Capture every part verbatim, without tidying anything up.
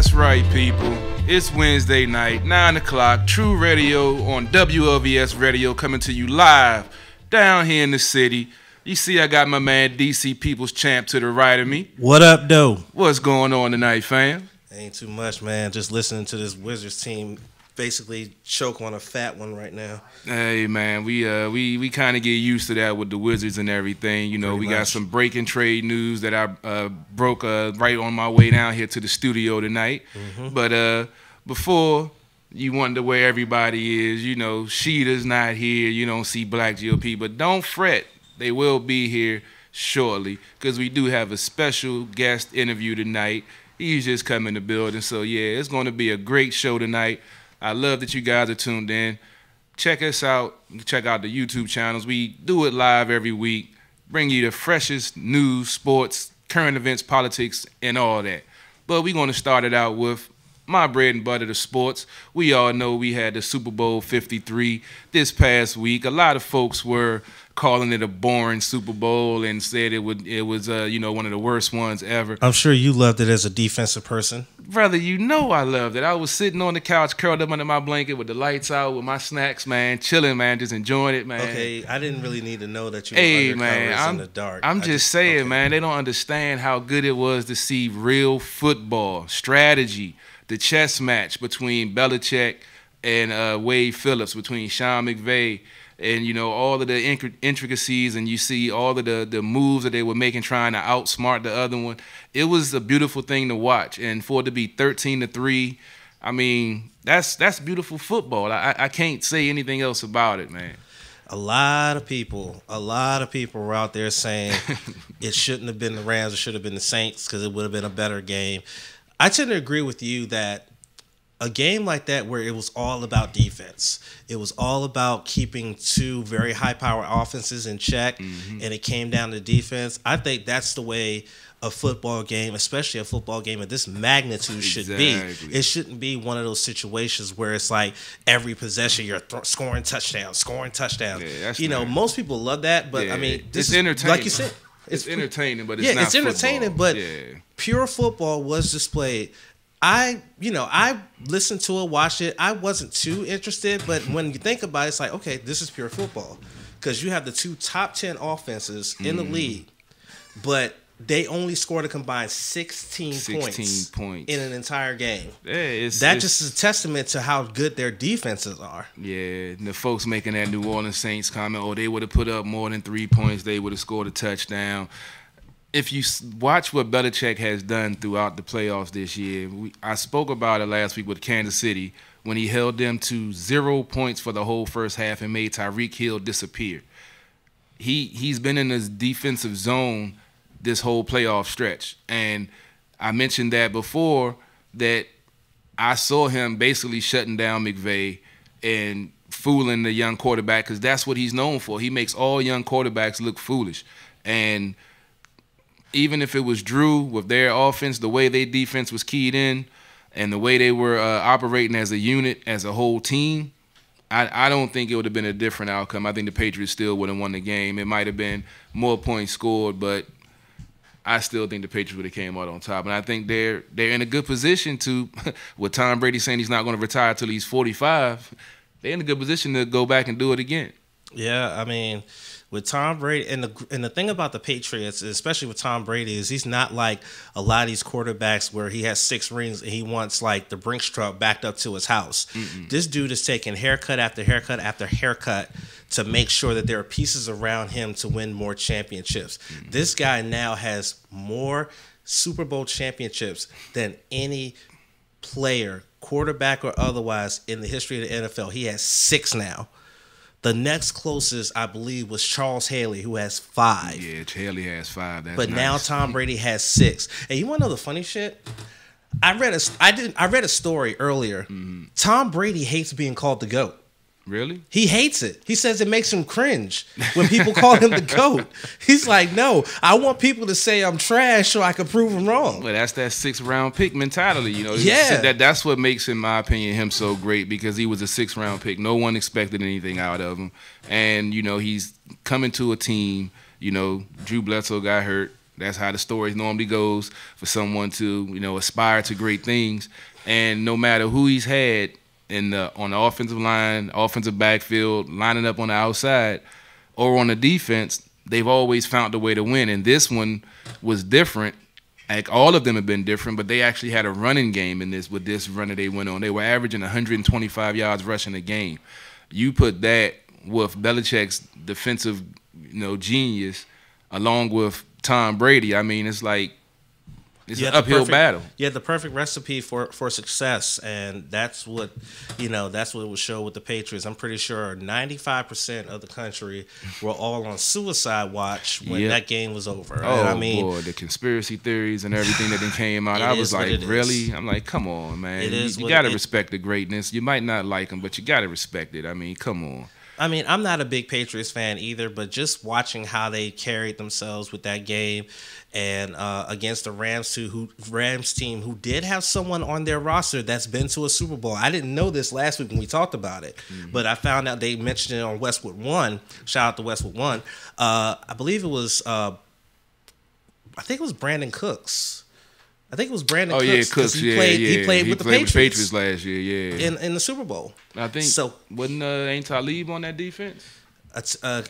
That's right, people. It's Wednesday night, nine o'clock, True Radio on W L V S Radio, coming to you live down here in the city. You see, I got my man D C People's Champ to the right of me. What up, though? What's going on tonight, fam? Ain't too much, man. Just listening to this Wizards team basically choke on a fat one right now. Hey, man, we uh, we we kind of get used to that with the Wizards and everything. You know, Pretty we much. got some breaking trade news that I uh, broke uh, right on my way down here to the studio tonight. Mm-hmm. But uh, before you wonder where everybody is, you know, Sheeta's not here. You don't see Black G O P, but don't fret. They will be here shortly because we do have a special guest interview tonight. He's just coming in the building. So, yeah, it's going to be a great show tonight. I love that you guys are tuned in. Check us out. Check out the YouTube channels. We do it live every week. Bring you the freshest news, sports, current events, politics, and all that. But we're going to start it out with my bread and butter, the sports. We all know we had the Super Bowl fifty-three this past week. A lot of folks were calling it a boring Super Bowl and said it would it was uh, you know, one of the worst ones ever. I'm sure you loved it as a defensive person. Brother, you know I loved it. I was sitting on the couch, curled up under my blanket with the lights out, with my snacks, man, chilling, man, just enjoying it, man. Okay, I didn't really need to know that you were hey, man, I'm, in the dark. I'm just, just saying, okay. man, they don't understand how good it was to see real football, strategy, the chess match between Belichick and uh, Wade Phillips, between Sean McVay, and, you know, all of the intricacies, and you see all of the, the moves that they were making trying to outsmart the other one. It was a beautiful thing to watch. And for it to be thirteen to three, I mean, that's that's beautiful football. I, I can't say anything else about it, man. A lot of people, a lot of people were out there saying it shouldn't have been the Rams, it should have been the Saints because it would have been a better game. I tend to agree with you that a game like that where it was all about defense, it was all about keeping two very high-powered offenses in check, mm-hmm. and it came down to defense. I think that's the way a football game, especially a football game of this magnitude, exactly. should be. It shouldn't be one of those situations where it's like every possession you're th scoring touchdowns, scoring touchdowns. Yeah, that's you know, nice. Most people love that, but, yeah, I mean, this it's is, like you said. It's, it's entertaining, but it's yeah, not it's entertaining, football. But yeah. Pure football was displayed. I, you know, I listened to it, watched it. I wasn't too interested, but when you think about it, it's like, okay, this is pure football because you have the two top ten offenses in the mm. league, but they only scored a combined sixteen, sixteen points, points in an entire game. Yeah, it's, that it's, just is a testament to how good their defenses are. Yeah, and the folks making that New Orleans Saints comment, oh, they would have put up more than three points, they would have scored a touchdown. If you watch what Belichick has done throughout the playoffs this year, we, I spoke about it last week with Kansas City when he held them to zero points for the whole first half and made Tyreek Hill disappear. He, he's been in his defensive zone this whole playoff stretch. And I mentioned that before, that I saw him basically shutting down McVay and fooling the young quarterback because that's what he's known for. He makes all young quarterbacks look foolish. And even if it was Drew with their offense, the way their defense was keyed in and the way they were uh, operating as a unit, as a whole team, I, I don't think it would have been a different outcome. I think the Patriots still would have won the game. It might have been more points scored, but I still think the Patriots would have came out on top. And I think they're, they're in a good position to, with Tom Brady saying he's not going to retire till he's forty-five, they're in a good position to go back and do it again. Yeah, I mean, with Tom Brady, and the and the thing about the Patriots, especially with Tom Brady, is he's not like a lot of these quarterbacks where he has six rings and he wants like the Brinks truck backed up to his house. Mm-mm. This dude is taking haircut after haircut after haircut to make sure that there are pieces around him to win more championships. Mm-hmm. This guy now has more Super Bowl championships than any player, quarterback or otherwise, in the history of the N F L. He has six now. The next closest, I believe, was Charles Haley, who has five. Yeah, Haley has five. That's but nice. Now Tom Brady has six. And you want to know the funny shit? I read a, I didn't, I read a story earlier. Mm-hmm. Tom Brady hates being called the GOAT. Really? He hates it. He says it makes him cringe when people call him the GOAT. He's like, no, I want people to say I'm trash so I can prove them wrong. Well, that's that six-round pick mentality, you know. Yeah. That, that's what makes, in my opinion, him so great because he was a six-round pick. No one expected anything out of him. And, you know, he's coming to a team, you know, Drew Bledsoe got hurt. That's how the story normally goes for someone to, you know, aspire to great things. And no matter who he's had in the, on the offensive line, offensive backfield, lining up on the outside, or on the defense, they've always found a way to win. And this one was different. Like, all of them have been different, but they actually had a running game in this, with this run that they went on. They were averaging one hundred twenty-five yards rushing a game. You put that with Belichick's defensive, you know, genius, along with Tom Brady. I mean, it's like it's an uphill perfect, battle. You had the perfect recipe for for success, and that's what you know. That's what it would show with the Patriots. I'm pretty sure ninety-five percent of the country were all on suicide watch when yep. that game was over. Oh, and I mean, boy, the conspiracy theories and everything that then came out. I was like, really? Is. I'm like, come on, man. It you is you got to respect the greatness. You might not like them, but you got to respect it. I mean, come on. I mean, I'm not a big Patriots fan either, but just watching how they carried themselves with that game and uh, against the Rams, too, who, Rams team who did have someone on their roster that's been to a Super Bowl. I didn't know this last week when we talked about it, mm-hmm. but I found out they mentioned it on Westwood One. Shout out to Westwood One. Uh, I believe it was, uh, I think it was Brandon Cooks. I think it was Brandon oh, Cooks. Oh, yeah, Cooks. He yeah, played, yeah. He played, he with, played the with the Patriots last year, yeah. In, in the Super Bowl. I think, so, wasn't uh, ain't Talib on that defense? Uh, uh,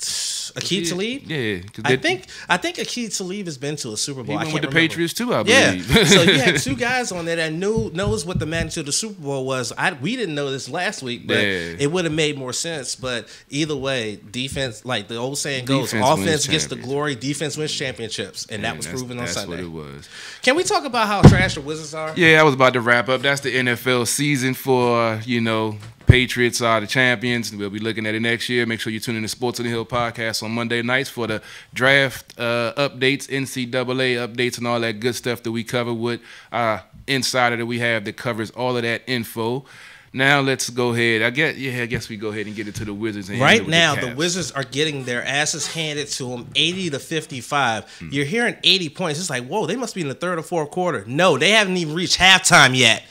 Aqib Talib? Yeah. I think, I think Aqib Talib has been to a Super Bowl. He went I can't with the remember. Patriots too, I believe. Yeah. So you had two guys on there that knew knows what the magnitude of the Super Bowl was. I, we didn't know this last week, but yeah. it would have made more sense. But either way, defense, like the old saying goes, defense offense gets the glory, defense wins championships. And Man, that was proven on that's Sunday. That's what it was. Can we talk about how trash the Wizards are? Yeah, I was about to wrap up. That's the N F L season for, you know, Patriots are the champions. We'll be looking at it next year. Make sure you tune in to Sports on the Hill podcast on Monday nights for the draft uh, updates, N C double A updates, and all that good stuff that we cover with our insider that we have that covers all of that info. Now let's go ahead. I guess yeah, I guess we go ahead and get it to the Wizards. And right now, the, the Wizards are getting their asses handed to them, eighty to fifty-five. Mm. You're hearing eighty points. It's like, whoa, they must be in the third or fourth quarter. No, they haven't even reached halftime yet.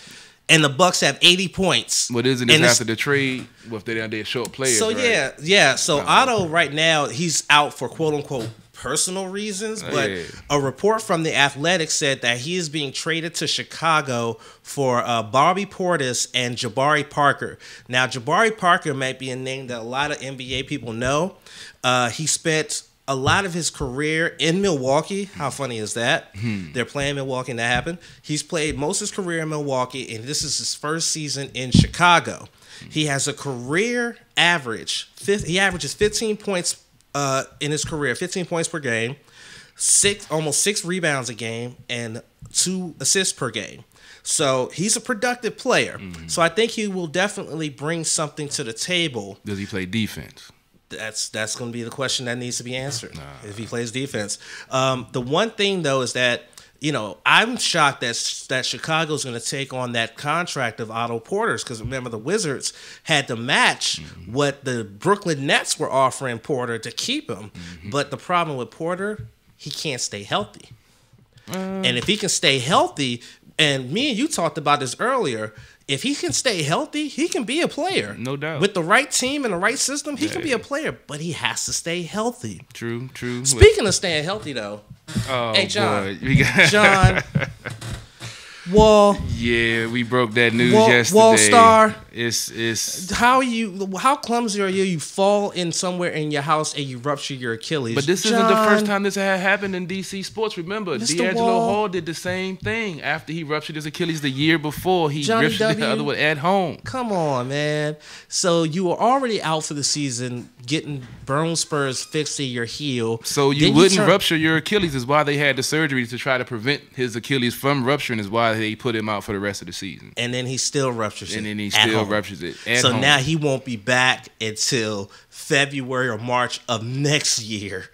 And the Bucks have eighty points. What isn't this after the trade? Well, if they're their short players. So right? yeah, yeah. So Otto right now, he's out for quote unquote personal reasons, but hey. a report from The Athletic said that he is being traded to Chicago for uh, Bobby Portis and Jabari Parker. Now Jabari Parker might be a name that a lot of N B A people know. Uh, he spent a lot of his career in Milwaukee. How funny is that? Hmm. They're playing Milwaukee and that happened. He's played most of his career in Milwaukee, and this is his first season in Chicago. Hmm. He has a career average. He averages fifteen points uh, in his career, fifteen points per game, six almost six rebounds a game, and two assists per game. So he's a productive player. Hmm. So I think he will definitely bring something to the table. Does he play defense? That's that's going to be the question that needs to be answered nah. if he plays defense. Um, the one thing, though, is that, you know, I'm shocked that, that Chicago's going to take on that contract of Otto Porter's because, remember, the Wizards had to match mm-hmm. what the Brooklyn Nets were offering Porter to keep him. Mm-hmm. But the problem with Porter, he can't stay healthy. Mm. And if he can stay healthy, and me and you talked about this earlier, if he can stay healthy, he can be a player. No doubt. With the right team and the right system, he yeah. can be a player, but he has to stay healthy. True, true. Speaking what? of staying healthy, though, oh, hey, John. John. Wall. Yeah, we broke that news Wall, yesterday. Wall star. It's, it's, how are you? How clumsy are you? You fall in somewhere in your house and you rupture your Achilles. But this John, isn't the first time this had happened in D C sports. Remember, D'Angelo Hall did the same thing after he ruptured his Achilles the year before. He Johnny ruptured W. the other one at home. Come on, man. So you were already out for the season, getting bone spurs fixed to your heel. So you then wouldn't you rupture your Achilles is why they had the surgery to try to prevent his Achilles from rupturing is why they put him out for the rest of the season. And then he still ruptures and it. And then he still home. ruptures it. So home. now he won't be back until February or March of next year.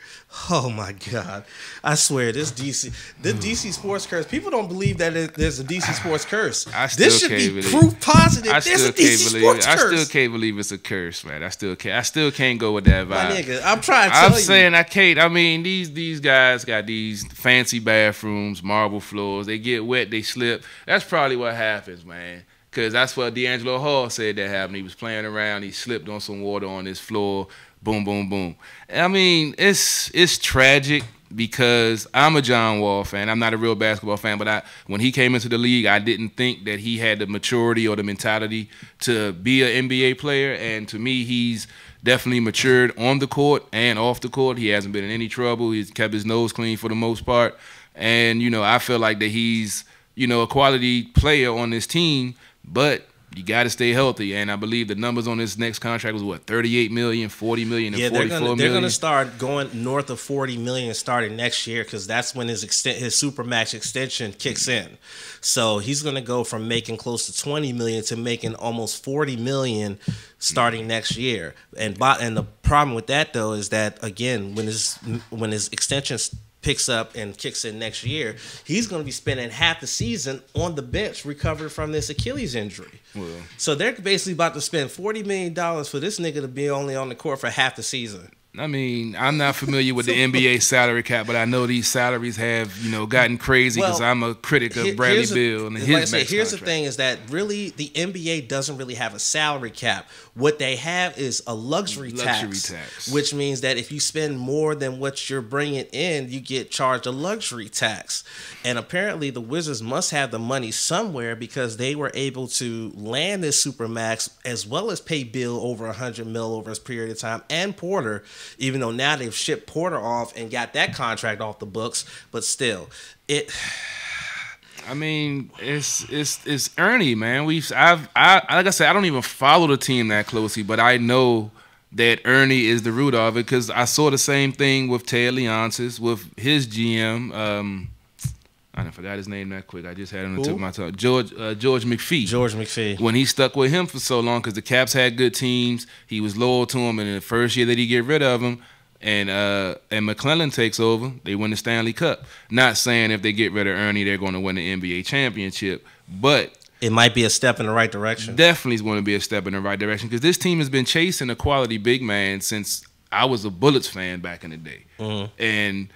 Oh my God. I swear this D C this D C sports curse. People don't believe that it, there's a D C sports curse. I still this should can't be believe proof positive. I there's still a D C can't sports it. curse. I still can't believe it's a curse, man. I still can't I still can't go with that vibe. My nigga, I'm trying to tell I'm you. I'm saying I can't. I mean, these these guys got these fancy bathrooms, marble floors. They get wet, they slip. That's probably what happens, man. Because that's what D'Angelo Hall said that happened. He was playing around. He slipped on some water on his floor. Boom, boom, boom. I mean, it's it's tragic. because I'm a John Wall fan. I'm not a real basketball fan, but I, when he came into the league, I didn't think that he had the maturity or the mentality to be an N B A player. And to me, he's definitely matured on the court and off the court. He hasn't been in any trouble. He's kept his nose clean for the most part. And, you know, I feel like that he's, you know, a quality player on this team, but you got to stay healthy, and I believe the numbers on this next contract was what thirty-eight million dollars, forty million dollars, and yeah, forty-four million dollars. Yeah, they're going to start going north of forty million dollars starting next year because that's when his extent, his supermax extension kicks in. So he's going to go from making close to twenty million dollars to making almost forty million dollars starting next year. And and the problem with that though is that again, when his when his extension picks up and kicks in next year, he's going to be spending half the season on the bench recovering from this Achilles injury. Well, so they're basically about to spend forty million dollars for this nigga to be only on the court for half the season. I mean, I'm not familiar with the N B A salary cap, but I know these salaries have, you know, gotten crazy because well, I'm a critic of Bradley Beal and his like I said, here's contract. The thing is that really the N B A doesn't really have a salary cap. What they have is a luxury, luxury tax, tax, which means that if you spend more than what you're bringing in, you get charged a luxury tax. And apparently the Wizards must have the money somewhere because they were able to land this Supermax as well as pay Beal over one hundred mil over his period of time and Porter. Even though now they've shipped Porter off and got that contract off the books, but still, it. I mean, it's it's it's Ernie, man. We've I've I like I said, I don't even follow the team that closely, but I know that Ernie is the root of it because I saw the same thing with Ted Leonsis with his G M. Um, I done forgot his name that quick. I just had him on the tip of my tongue. George uh, George McPhee. George McPhee. When he stuck with him for so long because the Caps had good teams, he was loyal to him. And in the first year that he get rid of him, and uh, and McClellan takes over, they win the Stanley Cup. Not saying if they get rid of Ernie, they're going to win the N B A championship, but it might be a step in the right direction. Definitely is going to be a step in the right direction because this team has been chasing a quality big man since I was a Bullets fan back in the day, mm-hmm. and.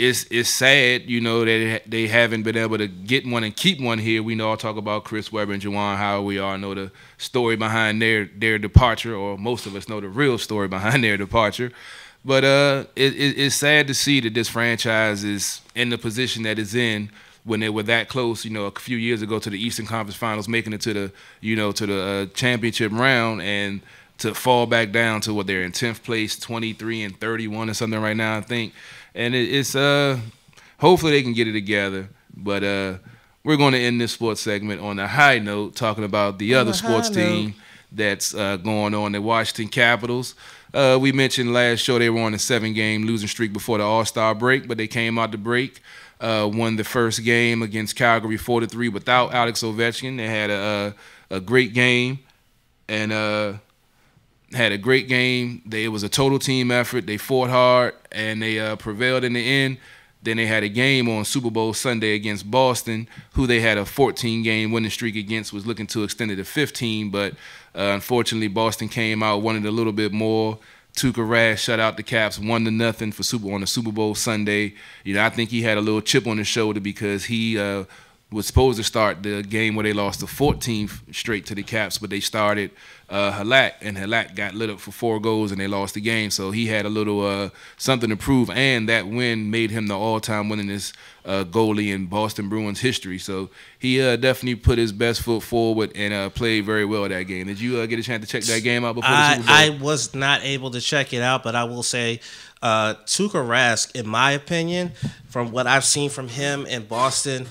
It's it's sad, you know, that they haven't been able to get one and keep one here. We know I'll talk about Chris Webber and Juwan Howard. We all know the story behind their their departure, or most of us know the real story behind their departure. But uh, it, it, it's sad to see that this franchise is in the position that it's in when they were that close, you know, a few years ago to the Eastern Conference Finals, making it to the, you know, to the uh, championship round and to fall back down to what they're in tenth place, twenty-three and thirty-one or something right now, I think. And it's uh, hopefully they can get it together. But uh, we're going to end this sports segment on a high note, talking about the on other sports team that's uh, going on, the Washington Capitals. Uh, we mentioned last show they were on a seven game losing streak before the All-Star break, but they came out the break, uh, won the first game against Calgary four to three without Alex Ovechkin. They had a, a great game. And Uh, Had a great game. They, it was a total team effort. They fought hard, and they uh, prevailed in the end. Then they had a game on Super Bowl Sunday against Boston, who they had a fourteen game winning streak against, was looking to extend it to fifteen. But uh, unfortunately, Boston came out, wanted a little bit more. Tuukka Rask shut out the Caps one to nothing for Super on the Super Bowl Sunday. You know, I think he had a little chip on his shoulder because he uh, was supposed to start the game where they lost the fourteenth straight to the Caps, but they started Uh, Halak, and Halak got lit up for four goals and they lost the game. So he had a little uh, something to prove, and that win made him the all-time winningest uh, goalie in Boston Bruins history. So he uh, definitely put his best foot forward and uh, played very well that game. Did you uh, get a chance to check that game out before I, the Super Bowl? I was not able to check it out, but I will say uh, Tuukka Rask, in my opinion, from what I've seen from him in Boston,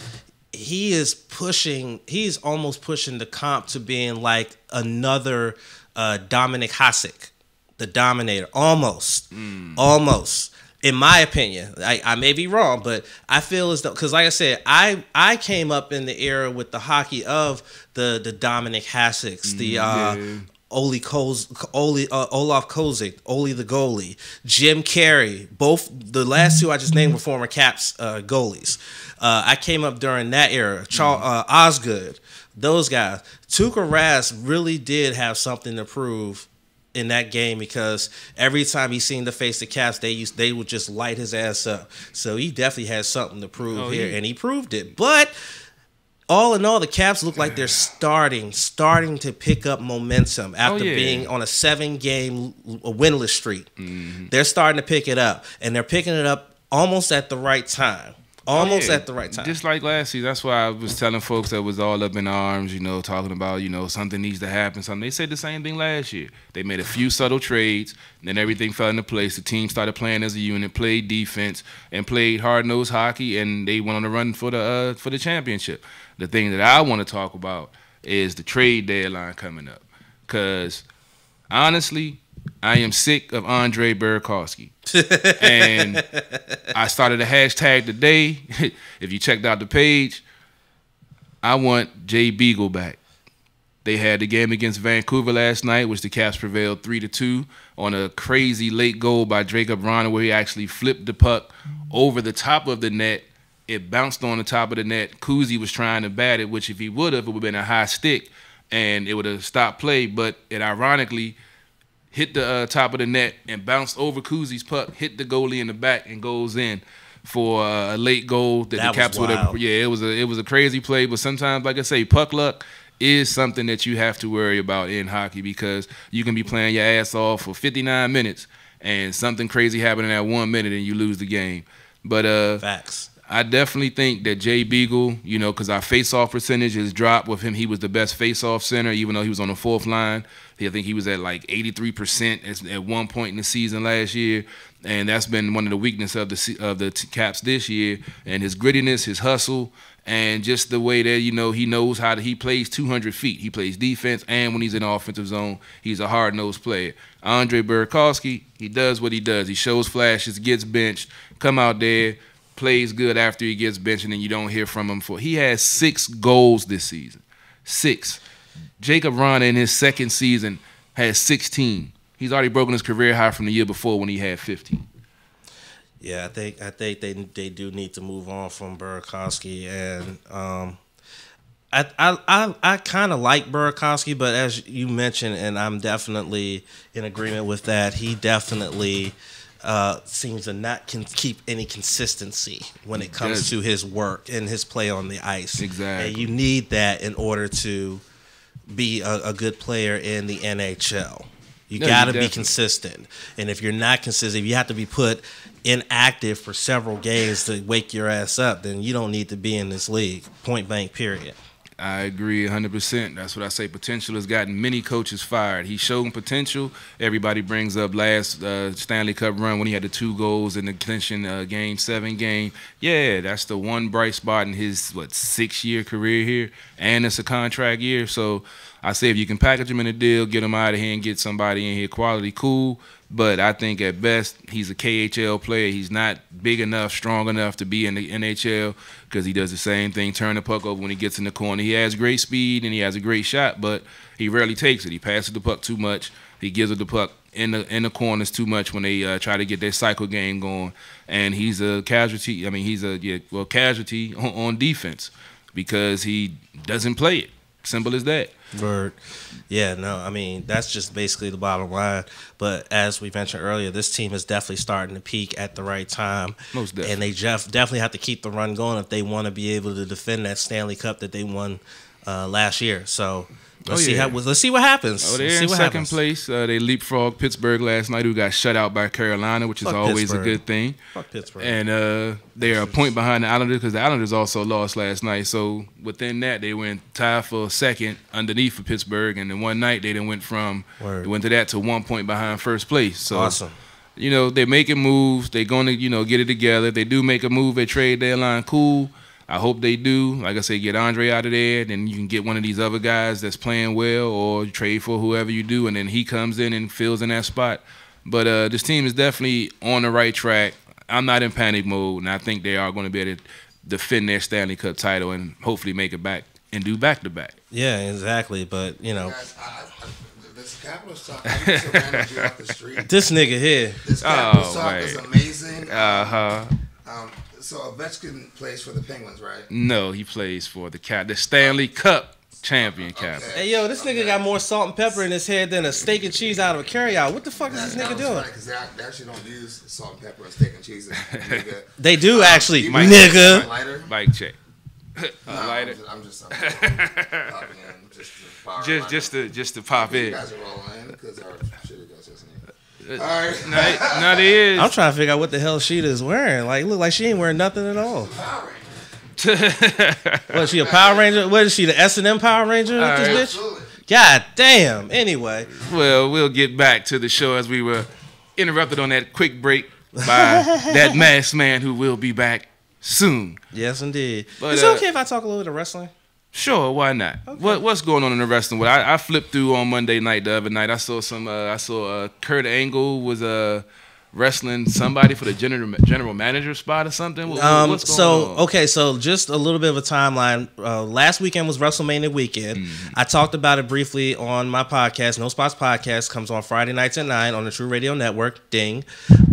he is pushing, he's almost pushing the comp to being like another uh, Dominic Hasek, the Dominator. Almost. Mm. Almost. In my opinion. I, I may be wrong, but I feel as though, because like I said, I, I came up in the era with the hockey of the, the Dominic Haseks, mm, the uh, yeah. Oli Koz, Oli, uh, Olaf Kolzig, Oli the goalie, Jim Carrey. Both the last two I just named were former Caps uh, goalies. Uh, I came up during that era. Charles, uh, Osgood, those guys. Tuukka Rask really did have something to prove in that game because every time he seemed to face the Caps, they used they would just light his ass up. So he definitely had something to prove oh, here, yeah. and he proved it. But all in all, the Caps look like they're starting, starting to pick up momentum after oh, yeah. being on a seven game winless streak. Mm-hmm. They're starting to pick it up, and they're picking it up almost at the right time. Almost yeah, at the right time. Just like last season. That's why I was telling folks that was all up in arms, you know, talking about, you know, something needs to happen. Something. They said the same thing last year. They made a few subtle trades, and then everything fell into place. The team started playing as a unit, played defense, and played hard-nosed hockey, and they went on the run for the, uh, for the championship. The thing that I want to talk about is the trade deadline coming up. Because, honestly, I am sick of Andre Burakovsky. And I started a hashtag today. If you checked out the page, I want Jay Beagle back. They had the game against Vancouver last night, which the Caps prevailed three to two on a crazy late goal by Jacob Rana, where he actually flipped the puck over the top of the net. It bounced on the top of the net. Kuzi was trying to bat it, which if he would have, it would have been a high stick, and it would have stopped play. But it ironically hit the uh, top of the net and bounced over Kuzi's puck, hit the goalie in the back, and goes in for uh, a late goal that, that the Caps would have. Yeah, it was a it was a crazy play. But sometimes, like I say, puck luck is something that you have to worry about in hockey, because you can be playing your ass off for fifty-nine minutes and something crazy happening at one minute and you lose the game. But uh, facts. I definitely think that Jay Beagle, you know, because our face-off percentage has dropped with him. He was the best face-off center, even though he was on the fourth line. I think he was at like eighty-three percent at one point in the season last year, and that's been one of the weaknesses of the of the Caps this year. And his grittiness, his hustle, and just the way that, you know, he knows how to, he plays two hundred feet. He plays defense, and when he's in the offensive zone, he's a hard-nosed player. Andre Burakovsky, he does what he does. He shows flashes, gets benched, come out there, plays good after he gets benched, and you don't hear from him for. He has six goals this season. Six. Jacob Rana in his second season has sixteen. He's already broken his career high from the year before when he had fifteen. Yeah, I think I think they they do need to move on from Burakovsky, and um, I I I, I kind of like Burakovsky, but as you mentioned, and I'm definitely in agreement with that. He definitely Uh, seems to not can keep any consistency when it comes Good. to his work and his play on the ice. Exactly. And you need that in order to be a, a good player in the N H L. You no, got to be consistent. And if you're not consistent, if you have to be put inactive for several games to wake your ass up, then you don't need to be in this league. Point blank, period. I agree one hundred percent. That's what I say. Potential has gotten many coaches fired. He showed potential. Everybody brings up last uh, Stanley Cup run when he had the two goals in the clinching uh, game seven game. Yeah, that's the one bright spot in his, what, six-year career here, and it's a contract year. So I say if you can package him in a deal, get him out of here and get somebody in here quality, cool. But I think at best he's a K H L player. He's not big enough, strong enough to be in the N H L, because he does the same thing, turn the puck over when he gets in the corner. He has great speed and he has a great shot, but he rarely takes it. He passes the puck too much. He gives it the puck in the in the corners too much when they uh, try to get their cycle game going. And he's a casualty. I mean, he's a yeah, well casualty on, on defense because he doesn't play it. Simple as that. Word. Yeah, no, I mean, that's just basically the bottom line. But as we mentioned earlier, this team is definitely starting to peak at the right time. Most definitely. And they def definitely have to keep the run going if they want to be able to defend that Stanley Cup that they won uh, last year. So let's, oh, see, yeah. how, let's see what happens. Oh, they're let's in see what second happens. place. Uh, they leapfrogged Pittsburgh last night, who got shut out by Carolina, which Fuck is always Pittsburgh. a good thing. Fuck Pittsburgh. And uh, they are a point behind the Islanders because the Islanders also lost last night. So within that, they went tied for second underneath for Pittsburgh. And then one night, they then went from Word. they went to that to one point behind first place. So, awesome. You know, they're making moves. They're going to, you know, get it together. If they do make a move at trade deadline, cool. I hope they do. Like I say, get Andre out of there. Then you can get one of these other guys that's playing well, or trade for whoever you do, and then he comes in and fills in that spot. But uh, this team is definitely on the right track. I'm not in panic mode, and I think they are going to be able to defend their Stanley Cup title and hopefully make it back and do back-to-back. -back. Yeah, exactly. But, you know. Guys, I, I, this Capitals talk, I need to manage you off the street. This nigga here. This Capitals oh, talk right. is amazing. Uh-huh. Um, so Ovechkin plays for the Penguins, right? No, he plays for the Cap, the Stanley Cup champion Cap. Okay. Hey, yo, this nigga okay. got more salt and pepper in his head than a steak and cheese out of a carryout. What the fuck that, is this nigga doing? Right, because they, they actually don't use salt and pepper or steak and cheese. Nigga. They do um, actually, nigga. Bike check. A no, lighter. I'm just, I'm just, I'm just popping in just to, just, just to, just to pop in. You guys are rolling in because our shit is just in here. All right. Not, not is. I'm trying to figure out what the hell she is wearing. Like, look like she ain't wearing nothing at all. Was she a Power Ranger? What is she, the S and M Power Ranger? All this right. bitch? Absolutely. God damn. Anyway. Well, we'll get back to the show as we were interrupted on that quick break by that masked man who will be back soon. Yes, indeed. But, is it uh, okay if I talk a little bit of wrestling? Sure, why not? Okay. What What's going on in the wrestling world? I, I flipped through on Monday night the other night. I saw some. Uh, I saw uh, Kurt Angle was uh, wrestling somebody for the general general manager spot or something. What, um, what's going so on? Okay, so just a little bit of a timeline. Uh, last weekend was WrestleMania weekend. Mm. I talked about it briefly on my podcast. No Spots Podcast comes on Friday nights at nine on the True Radio Network. Ding.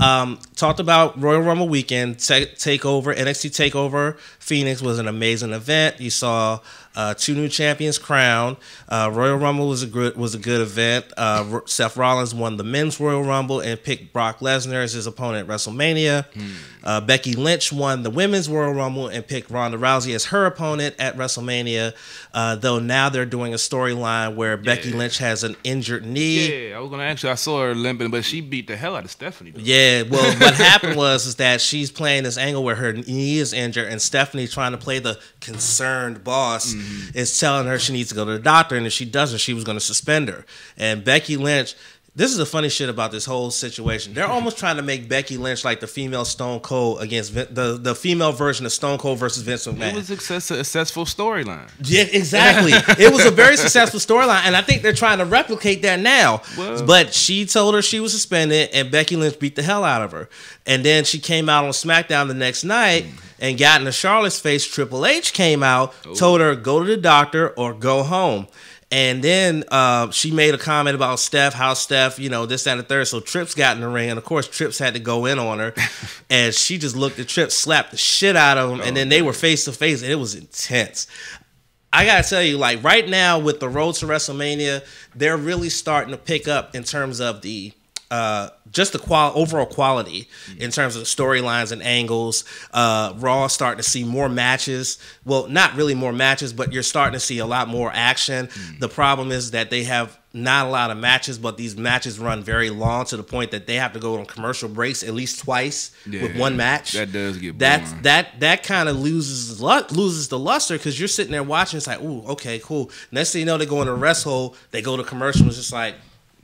Um, talked about Royal Rumble weekend. T- takeover N X T Takeover Phoenix was an amazing event. You saw. Uh, two new champions crowned. Uh, Royal Rumble was a good was a good event. Uh, Seth Rollins won the men's Royal Rumble and picked Brock Lesnar as his opponent at WrestleMania. Mm. Uh, Becky Lynch won the women's Royal Rumble and picked Ronda Rousey as her opponent at WrestleMania. Uh, though now they're doing a storyline where yeah. Becky Lynch has an injured knee. Yeah, I was gonna ask you. I saw her limping, but she beat the hell out of Stephanie. Though. Yeah. Well, what happened was is that she's playing this angle where her knee is injured, and Stephanie trying to play the concerned boss. Mm. is telling her she needs to go to the doctor, and if she doesn't, she was going to suspend her. And Becky Lynch, this is the funny shit about this whole situation. They're almost trying to make Becky Lynch like the female Stone Cold against the the female version of Stone Cold versus Vince McMahon. It was a successful storyline. Yeah, exactly. It was a very successful storyline, and I think they're trying to replicate that now. Whoa. But she told her she was suspended, and Becky Lynch beat the hell out of her. And then she came out on SmackDown the next night. Mm. And got in a Charlotte's face. Triple H came out, Ooh. told her, go to the doctor or go home. And then uh, she made a comment about Steph, how Steph, you know, this, that, and the third. So Trips got in the ring. And, of course, Trips had to go in on her. And she just looked at Trips, slapped the shit out of him. Oh, and then they were face-to-face. And it was intense. I got to tell you, like, right now with the road to WrestleMania, they're really starting to pick up in terms of the – Uh, just the qual- overall quality in terms of the storylines and angles. Uh, Raw starting to see more matches. Well, not really more matches, but you're starting to see a lot more action. Mm. The problem is that they have not a lot of matches, but these matches run very long to the point that they have to go on commercial breaks at least twice yeah, with one match. That does get boring. That that that kind of loses loses the luster because you're sitting there watching. It's like, ooh, okay, cool. Next thing you know, they go in a rest hole. They go to commercial. It's just like.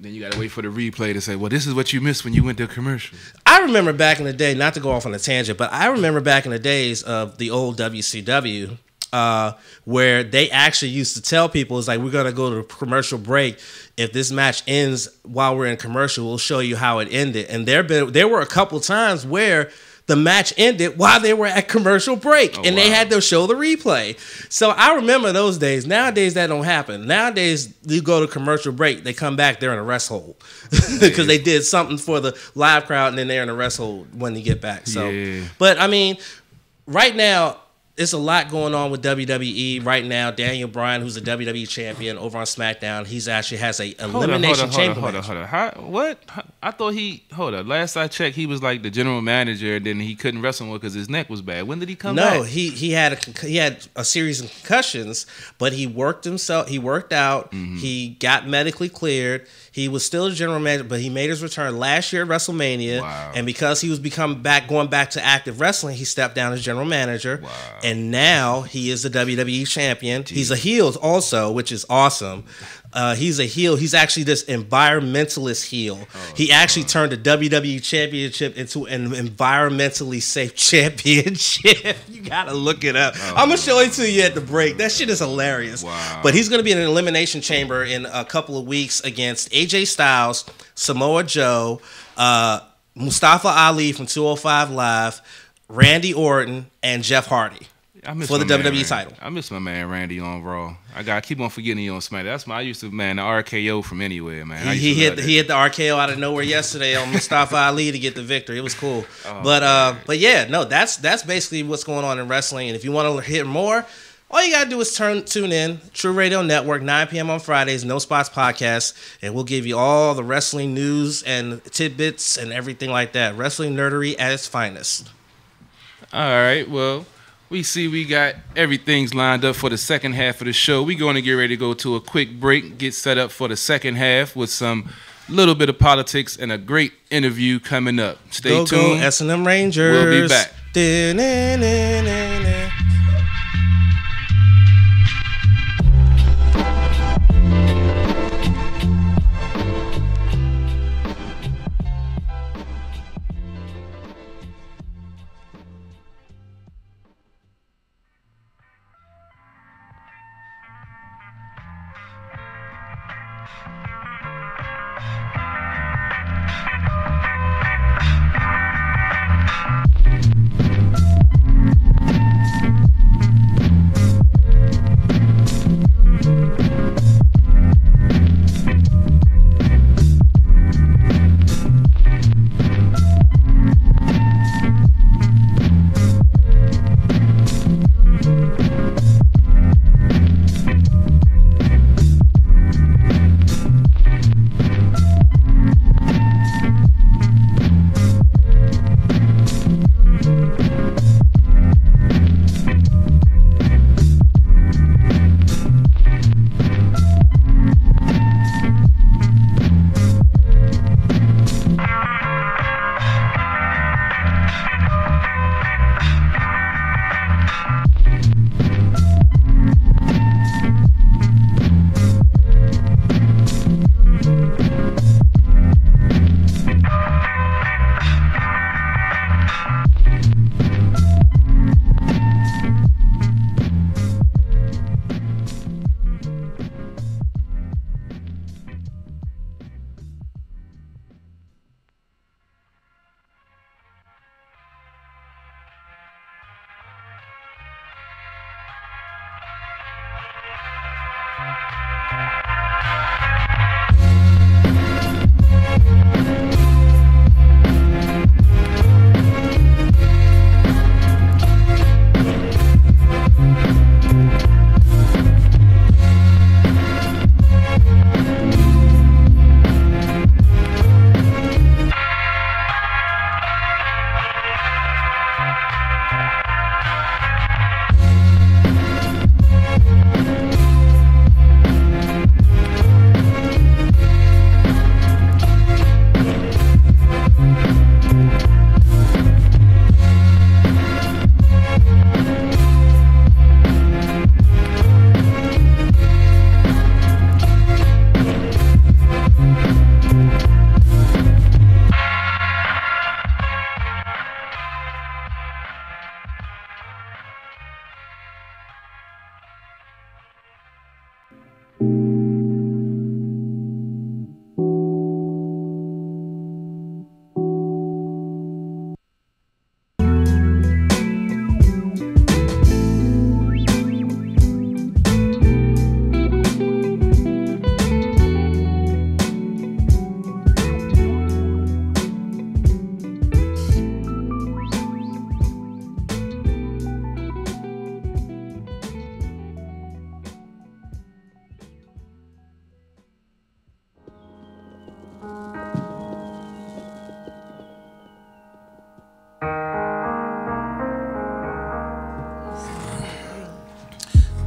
Then you got to wait for the replay to say, well, this is what you missed when you went to a commercial. I remember back in the day, not to go off on a tangent, but I remember back in the days of the old W C W uh, where they actually used to tell people, it's like, we're going to go to a commercial break. If this match ends while we're in commercial, we'll show you how it ended. And there been there were a couple times where the match ended while they were at commercial break, oh, and wow. they had to show the replay. So I remember those days. Nowadays, that don't happen. Nowadays, you go to commercial break, they come back, they're in a rest hole because they did something for the live crowd, and then they're in a rest hole when you get back. So, yeah. But, I mean, right now, it's a lot going on with W W E right now. Daniel Bryan, who's a W W E champion over on SmackDown, he's actually has a elimination chamber match. Hold on, hold on, hold on. What? I thought he, hold on. Last I checked, he was like the general manager, and then he couldn't wrestle more because his neck was bad. When did he come back? No, he he had a he had a series of concussions, but he worked himself. He worked out. Mm-hmm. He got medically cleared. He was still the general manager, but he made his return last year at WrestleMania. Wow. And because he was become back going back to active wrestling, he stepped down as general manager. Wow. And now he is the W W E champion. Jeez. He's a heel also, which is awesome. Uh, he's a heel. He's actually this environmentalist heel. Oh, he actually God. turned the W W E championship into an environmentally safe championship. You gotta look it up. Oh. I'm gonna show it to you at the break. That shit is hilarious. Wow. But he's gonna be in an elimination chamber in a couple of weeks against A J Styles, Samoa Joe, uh, Mustafa Ali from two oh five Live, Randy Orton, and Jeff Hardy. I miss for the W W E Randy. title. I miss my man Randy on Raw. I got I keep on forgetting he on SmackDown. That's my I used to man the R K O from anywhere, man. I he, he hit the, he hit the R K O out of nowhere yesterday on Mustafa Ali to get the victory. It was cool. Oh, but uh, but yeah, no, that's that's basically what's going on in wrestling. And if you want to hear more, all you gotta do is turn tune in True Radio Network nine p.m. on Fridays, No Spots Podcast, and we'll give you all the wrestling news and tidbits and everything like that. Wrestling nerdery at its finest. All right, well. We see we got everything's lined up for the second half of the show. We're going to get ready to go to a quick break, get set up for the second half with some little bit of politics, and a great interview coming up. Stay go, tuned. Go, S and M Rangers. We'll be back.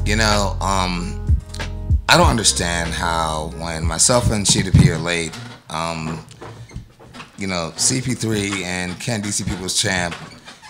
You know, um, I don't understand how when myself and She'd Appear Late, um, you know, C P three and Ken D C People's Champ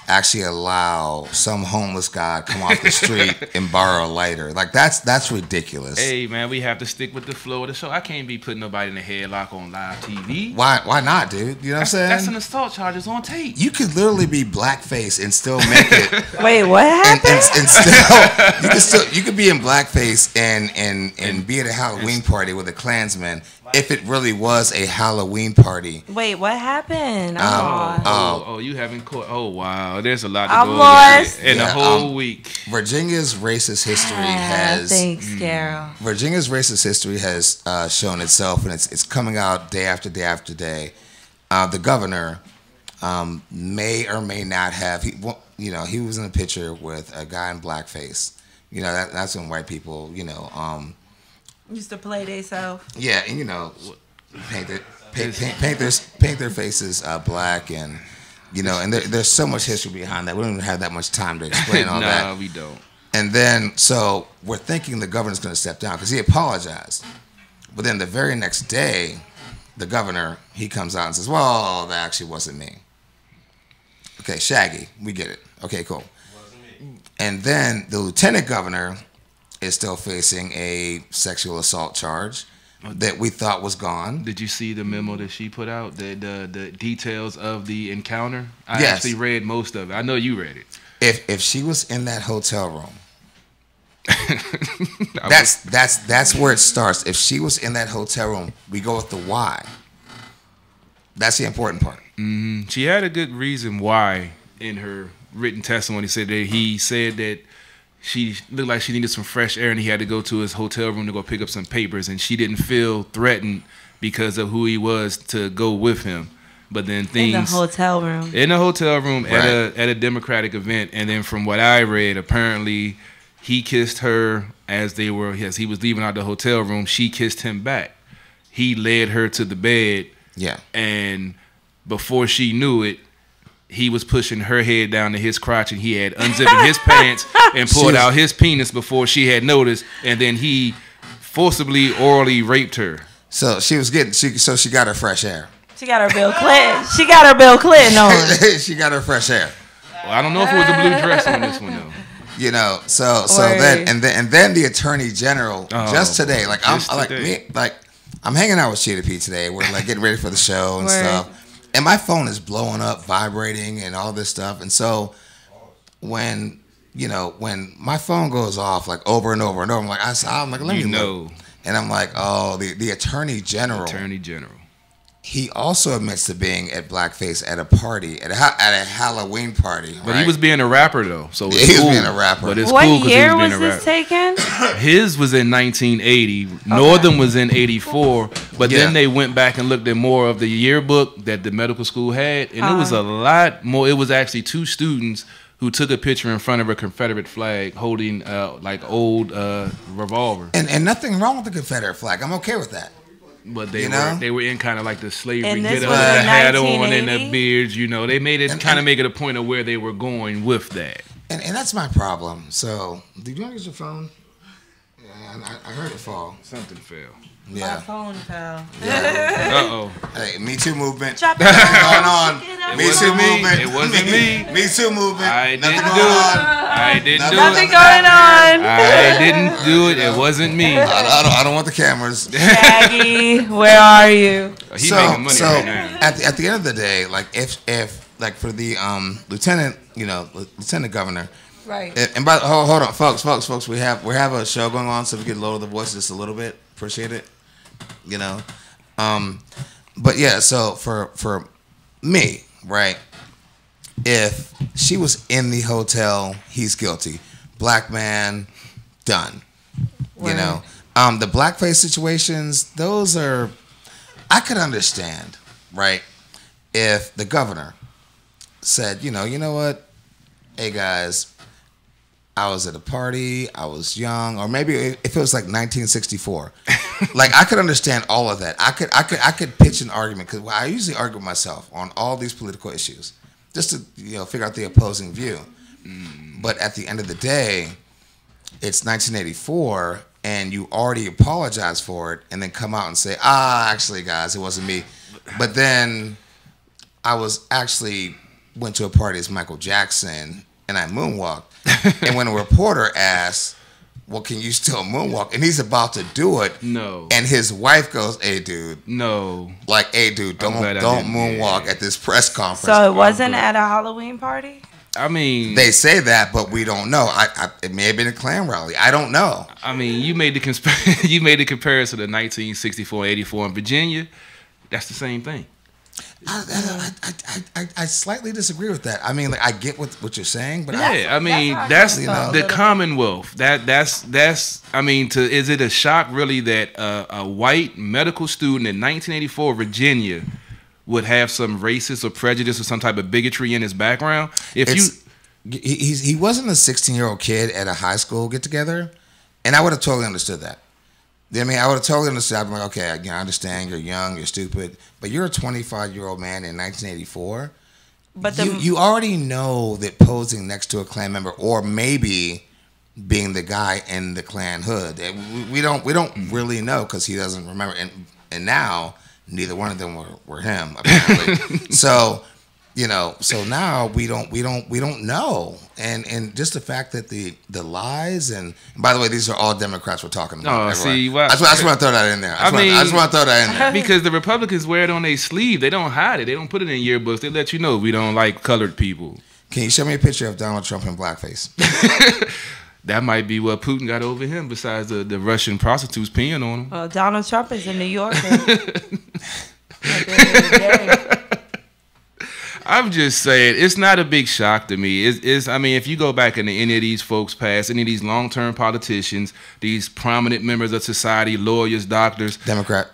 actually allow some homeless guy to come off the street and borrow a lighter. Like, that's that's ridiculous. Hey, man, we have to stick with the flow of the show. I can't be putting nobody in a headlock on live T V. Why Why not, dude? You know what I'm saying? That's an assault charge. It's on tape. You could literally be blackface and still make it. Wait, what happened? And, and, and still, you could still, you could be in blackface and, and, and, and be at a Halloween party with a Klansman. If it really was a Halloween party. Wait, what happened? Oh, um, oh, oh, you haven't caught. Oh, wow. There's a lot to go over in yeah, a whole um, week. Virginia's racist history ah, has. Thanks, Carol. Virginia's racist history has uh, shown itself, and it's it's coming out day after day after day. Uh, the governor um, may or may not have. He, you know, he was in a picture with a guy in blackface. You know, that, that's when white people, you know. Um, Used to play theyself. Yeah, and you know, paint their paint, paint, paint their paint their faces uh, black, and you know, and there, there's so much history behind that. We don't even have that much time to explain all no, that. No, we don't. And then, so we're thinking the governor's going to step down because he apologized, but then the very next day, the governor, he comes out and says, well, that actually wasn't me. Okay, Shaggy, we get it. Okay, cool. Wasn't me. And then the lieutenant governor is still facing a sexual assault charge that we thought was gone. Did you see the memo that she put out? The the, the details of the encounter? I yes. actually read most of it. I know you read it. If if she was in that hotel room, that's that's that's where it starts. If she was in that hotel room, we go with the why. That's the important part. Mm-hmm. She had a good reason why in her written testimony. Said that he said that she looked like she needed some fresh air, and he had to go to his hotel room to go pick up some papers, and she didn't feel threatened because of who he was to go with him. But then things in the hotel room, in the hotel room right. at a at a Democratic event, and then from what I read, apparently he kissed her as they were as he was leaving out the hotel room. She kissed him back. He led her to the bed. Yeah, and before she knew it, he was pushing her head down to his crotch, and he had unzipped his pants and pulled out his penis before she had noticed, and then he forcibly orally raped her. So she was getting, she, so she got her fresh air. She got her Bill Clinton. She got her Bill Clinton on. She got her fresh air. Well, I don't know if it was a blue dress on this one though. You know, so so or, then and then and then the Attorney General oh, just today, like just I'm today. like me, like I'm hanging out with Cheetah P today. We're like getting ready for the show and Word. stuff. And my phone is blowing up, vibrating, and all this stuff. And so when, you know, when my phone goes off, like, over and over and over, I'm like, I, I'm like let you me know. Look. And I'm like, oh, the, the Attorney General. Attorney General. He also admits to being at blackface at a party, at a, at a Halloween party. But right? he was being a rapper, though. So it's yeah, he cool. was being a rapper. But it's what cool year he was, being was a this rapper. taken? His was in nineteen eighty. Okay. Northern was in eighty-four. But yeah. then they went back and looked at more of the yearbook that the medical school had. And uh-huh. it was a lot more. It was actually two students who took a picture in front of a Confederate flag holding, uh, like, old uh, revolver. And, and nothing wrong with the Confederate flag. I'm okay with that. But they you know? were they were in kind of like the slavery get up, the hat on, and the beards. You know, they made it kind of make it a point of where they were going with that. And and that's my problem. So, did you want to use your phone? Yeah, I, I heard it fall. Something fell. Yeah. My phone fell. Yeah. uh oh. Hey, Me Too movement. Drop it. Nothing going on. It me Too me. movement. It wasn't me. Me Too movement. I didn't Nothing do going it. On. I didn't Nothing do it. Nothing going on. I didn't do it. It wasn't me. I, I, don't, I don't want the cameras. Shaggy, where are you? Oh, he's so, making money so right now. At the, at the end of the day, like if if like for the um lieutenant, you know, lieutenant governor. Right. And by hold, hold on, folks, folks, folks, we have we have a show going on, so we can lower the voice just a little bit. Appreciate it. You know, um, but yeah. So for for me, right? If she was in the hotel, he's guilty. Black man, done. Word. You know, um, the blackface situations. Those are I could understand, right? If the governor said, you know, you know what, hey guys, I was at a party, I was young, or maybe if it was like nineteen sixty-four. Like I could understand all of that. I could, I could, I could pitch an argument because I usually argue with myself on all these political issues, just to you know figure out the opposing view. Mm. But at the end of the day, it's nineteen eighty-four, and you already apologize for it, and then come out and say, "Ah, actually, guys, it wasn't me." But then I was actually went to a party as Michael Jackson, and I moonwalked. And when a reporter asked, well, can you still moonwalk? And he's about to do it. No. And his wife goes, hey, dude. No. Like, hey, dude, don't don't moonwalk yeah. at this press conference. So it wasn't at a Halloween party? I mean. They say that, but we don't know. I, I It may have been a Klan rally. I don't know. I mean, you made the, consp you made the comparison to nineteen sixty-four eighty-four in Virginia. That's the same thing. I, I, I, I, I slightly disagree with that. I mean, like I get what what you're saying, but yeah, I, I mean that's, that's you know, the Commonwealth. That that's that's I mean, to is it a shock really that uh, a white medical student in nineteen eighty-four Virginia would have some racist or prejudice or some type of bigotry in his background? If it's, you, he he wasn't a sixteen year old kid at a high school get together, and I would have totally understood that. I mean, I would have told him to say, I'm like, okay, you know, I understand you're young, you're stupid, but you're a twenty-five year old man in nineteen eighty-four. But the you, you already know that posing next to a Klan member, or maybe being the guy in the Klan hood, we, we don't we don't really know because he doesn't remember. And and now Neither one of them were, were him, apparently. So, you know, so now we don't we don't we don't know. And and just the fact that the the lies and, and by the way, these are all Democrats we're talking about. Oh, see, well, I just, I just want to throw that in there. I just, I mean, want, I just want to throw that in there. Because the Republicans wear it on their sleeve. They don't hide it. They don't put it in yearbooks. They let you know we don't like colored people. Can you show me a picture of Donald Trump in blackface? That might be what Putin got over him, besides the, the Russian prostitutes peeing on him. Well, Donald Trump is in New York. I'm just saying, it's not a big shock to me. It's, it's, I mean, if you go back into any of these folks' past, any of these long-term politicians, these prominent members of society, lawyers, doctors. Democrat.